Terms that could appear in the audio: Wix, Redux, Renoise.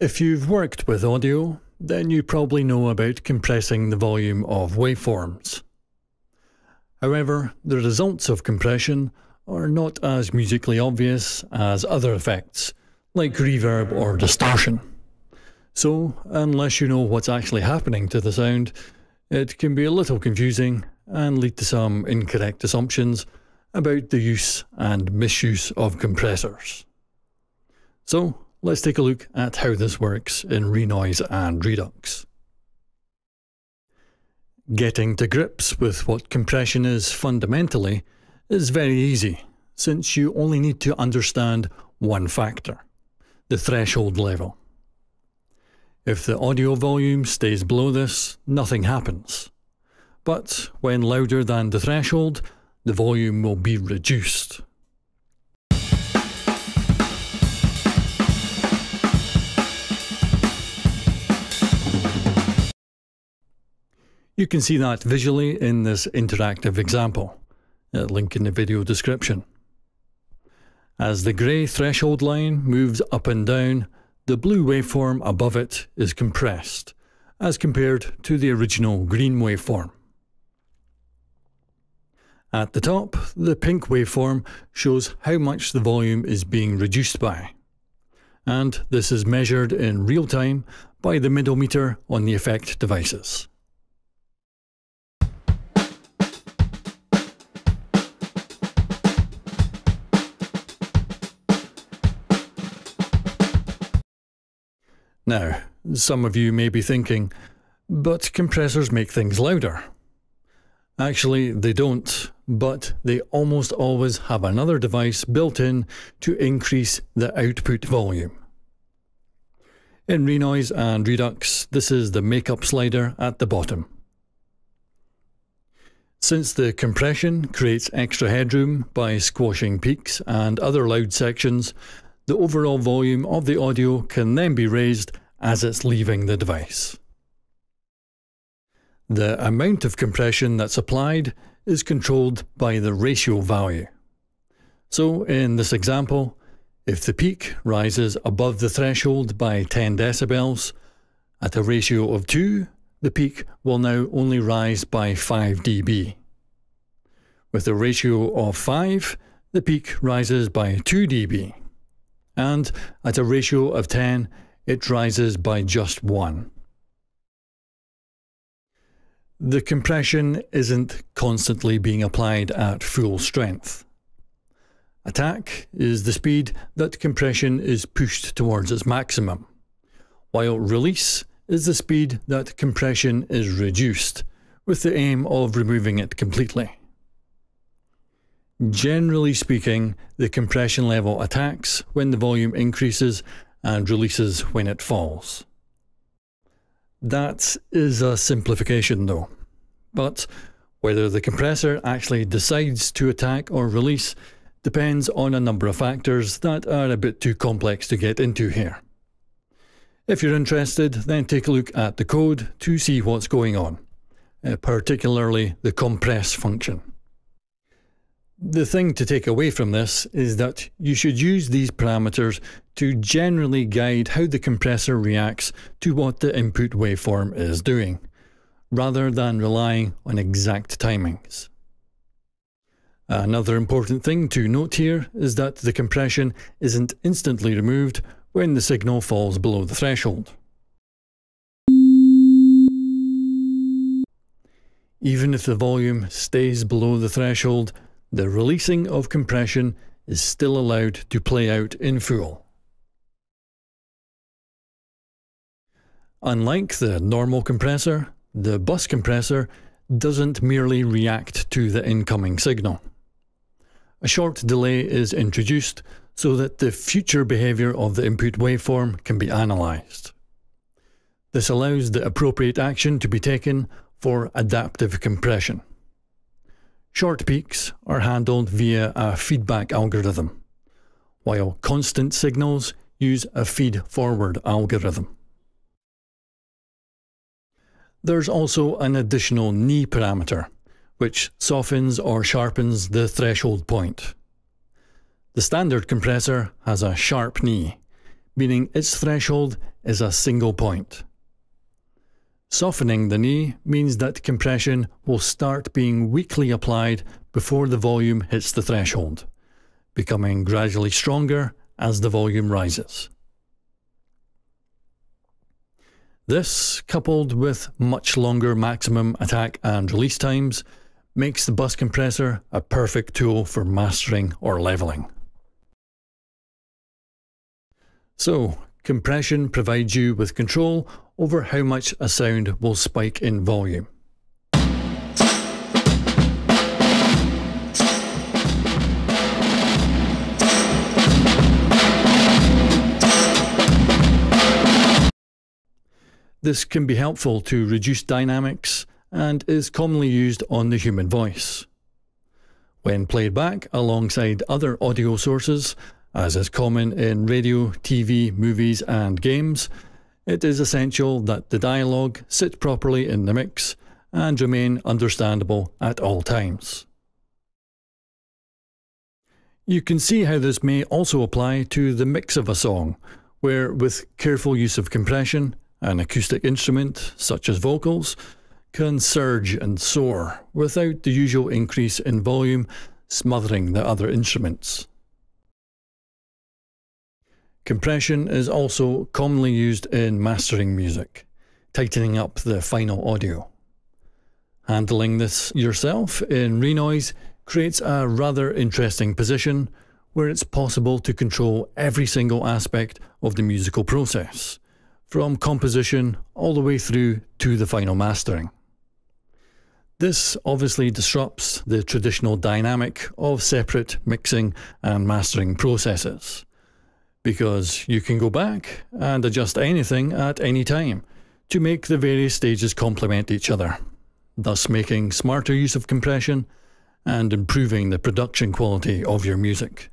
If you've worked with audio, then you probably know about compressing the volume of waveforms. However, the results of compression are not as musically obvious as other effects, like reverb or distortion. So, unless you know what's actually happening to the sound, it can be a little confusing and lead to some incorrect assumptions about the use and misuse of compressors. So, let's take a look at how this works in Renoise and Redux. Getting to grips with what compression is fundamentally is very easy, since you only need to understand one factor, the threshold level. If the audio volume stays below this, nothing happens. But when louder than the threshold, the volume will be reduced. You can see that visually in this interactive example, a link in the video description. As the grey threshold line moves up and down, the blue waveform above it is compressed, as compared to the original green waveform. At the top, the pink waveform shows how much the volume is being reduced by, and this is measured in real time by the middle meter on the effect devices. Now, some of you may be thinking, but compressors make things louder. Actually, they don't, but they almost always have another device built in to increase the output volume. In Renoise and Redux, this is the makeup slider at the bottom. Since the compression creates extra headroom by squashing peaks and other loud sections, the overall volume of the audio can then be raised as it's leaving the device. The amount of compression that's applied is controlled by the ratio value. So in this example, if the peak rises above the threshold by 10 decibels, at a ratio of 2, the peak will now only rise by 5 dB. With a ratio of 5, the peak rises by 2 dB. And at a ratio of 10, it rises by just 1. The compression isn't constantly being applied at full strength. Attack is the speed that compression is pushed towards its maximum, while release is the speed that compression is reduced, with the aim of removing it completely. Generally speaking, the compression level attacks when the volume increases and releases when it falls. That is a simplification though, but whether the compressor actually decides to attack or release depends on a number of factors that are a bit too complex to get into here. If you're interested, then take a look at the code to see what's going on, particularly the compress function. The thing to take away from this is that you should use these parameters to generally guide how the compressor reacts to what the input waveform is doing, rather than relying on exact timings. Another important thing to note here is that the compression isn't instantly removed when the signal falls below the threshold. Even if the volume stays below the threshold, the releasing of compression is still allowed to play out in full. Unlike the normal compressor, the bus compressor doesn't merely react to the incoming signal. A short delay is introduced so that the future behavior of the input waveform can be analyzed. This allows the appropriate action to be taken for adaptive compression. Short peaks are handled via a feedback algorithm, while constant signals use a feed-forward algorithm. There's also an additional knee parameter, which softens or sharpens the threshold point. The standard compressor has a sharp knee, meaning its threshold is a single point. Softening the knee means that compression will start being weakly applied before the volume hits the threshold, becoming gradually stronger as the volume rises. This, coupled with much longer maximum attack and release times, makes the bus compressor a perfect tool for mastering or leveling. So, compression provides you with control over how much a sound will spike in volume. This can be helpful to reduce dynamics and is commonly used on the human voice. When played back alongside other audio sources, as is common in radio, TV, movies and games, it is essential that the dialogue sit properly in the mix and remain understandable at all times. You can see how this may also apply to the mix of a song, where with careful use of compression, an acoustic instrument, such as vocals, can surge and soar without the usual increase in volume, smothering the other instruments. Compression is also commonly used in mastering music, tightening up the final audio. Handling this yourself in Renoise creates a rather interesting position where it's possible to control every single aspect of the musical process, from composition all the way through to the final mastering. This obviously disrupts the traditional dynamic of separate mixing and mastering processes, because you can go back and adjust anything at any time to make the various stages complement each other, thus making smarter use of compression and improving the production quality of your music.